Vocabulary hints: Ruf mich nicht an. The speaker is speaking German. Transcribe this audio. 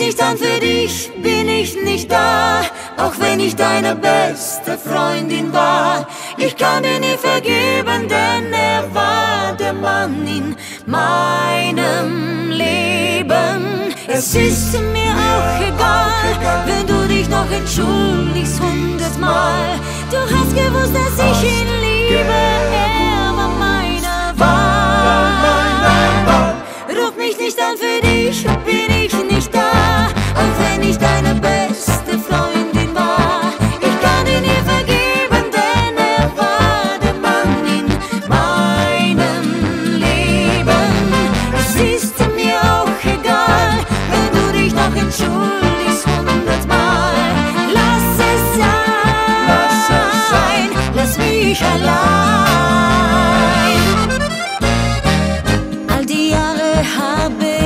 nicht an, für dich bin ich nicht da, auch wenn ich deine beste Freundin war. Ich kann dir nie vergeben, denn er war der Mann in meinem Leben. Es ist mir auch egal, wenn du dich noch entschuldigst 100 Mal. Du hast gewusst, dass ich ihn liebe, er war meiner Wahl. Ruf mich nicht an, für dich bin ich nicht da, auch wenn ich deine beste Freundin war. Ich kann ihn nie vergeben, denn er war der Mann in meinem Leben. Es ist mir auch egal, wenn du dich noch entschuldigst 100 Mal. Lass es sein, lass es sein, lass mich allein. All die Jahre habe ich